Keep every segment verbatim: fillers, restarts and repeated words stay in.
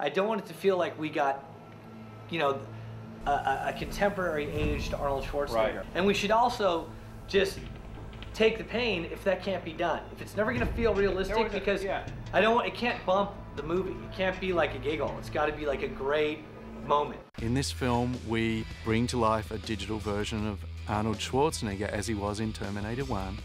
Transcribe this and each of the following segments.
I don't want it to feel like we got, you know, a, a contemporary aged Arnold Schwarzenegger. Right. And we should also just take the pain if that can't be done. If it's never going to feel realistic, because a, yeah. I don't want, it can't bump the movie. It can't be like a giggle. It's got to be like a great moment. In this film, we bring to life a digital version of Arnold Schwarzenegger as he was in Terminator One,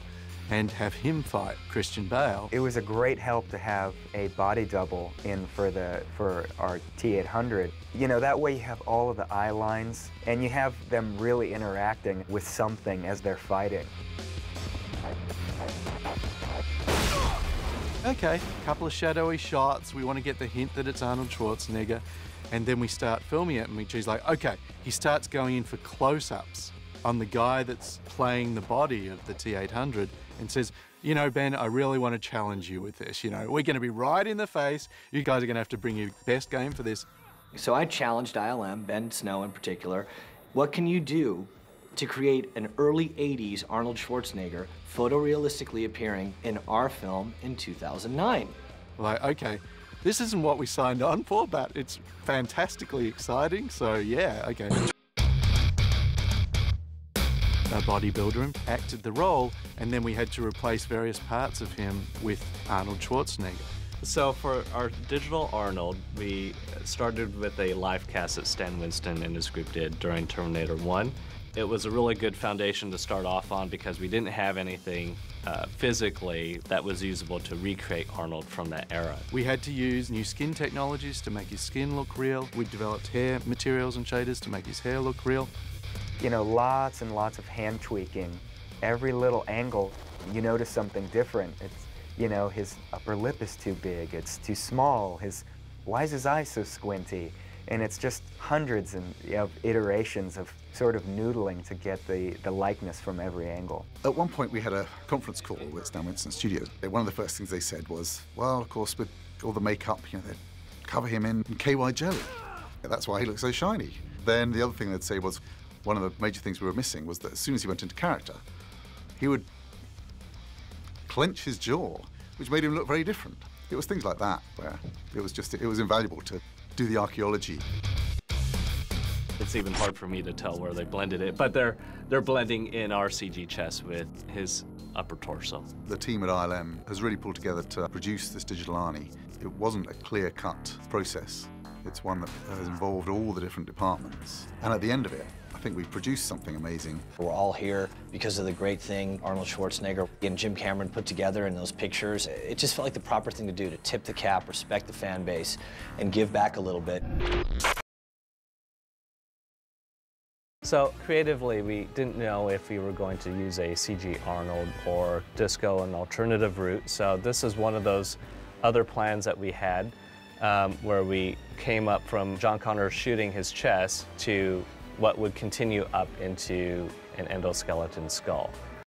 and have him fight Christian Bale. It was a great help to have a body double in for the for our T eight hundred. You know, that way you have all of the eye lines and you have them really interacting with something as they're fighting. Okay, a couple of shadowy shots. We want to get the hint that it's Arnold Schwarzenegger, and then we start filming it, and we choose like, okay, he starts going in for close-ups on the guy that's playing the body of the T eight hundred and says, you know, Ben, I really want to challenge you with this. You know, we're going to be right in the face. You guys are going to have to bring your best game for this. So I challenged I L M, Ben Snow in particular, what can you do to create an early eighties Arnold Schwarzenegger photorealistically appearing in our film in two thousand nine? Like, okay, this isn't what we signed on for, but it's fantastically exciting, so yeah, okay. A bodybuilder acted the role, and then we had to replace various parts of him with Arnold Schwarzenegger. So for our digital Arnold, we started with a live cast that Stan Winston and his group did during Terminator One. It was a really good foundation to start off on because we didn't have anything uh, physically that was usable to recreate Arnold from that era. We had to use new skin technologies to make his skin look real. We developed hair materials and shaders to make his hair look real. You know, lots and lots of hand tweaking. Every little angle, you notice something different. It's, you know, his upper lip is too big, it's too small, his, why is his eye so squinty? And it's just hundreds and, you know, of iterations of sort of noodling to get the, the likeness from every angle. At one point we had a conference call at Stan Winston Studios. One of the first things they said was, well, of course, with all the makeup, you know, they'd cover him in K Y jelly. That's why he looks so shiny. Then the other thing they'd say was, one of the major things we were missing was that as soon as he went into character, he would clench his jaw, which made him look very different. It was things like that where it was just, it was invaluable to do the archaeology. It's even hard for me to tell where they blended it, but they're, they're blending in our C G chest with his upper torso. The team at I L M has really pulled together to produce this digital Arnie. It wasn't a clear-cut process. It's one that has involved all the different departments. And at the end of it, I think we've produced something amazing. We're all here because of the great thing Arnold Schwarzenegger and Jim Cameron put together in those pictures. It just felt like the proper thing to do, to tip the cap, respect the fan base, and give back a little bit. So creatively, we didn't know if we were going to use a C G Arnold or just go an alternative route. So this is one of those other plans that we had um, where we came up from John Connor shooting his chest to what would continue up into an endoskeleton skull.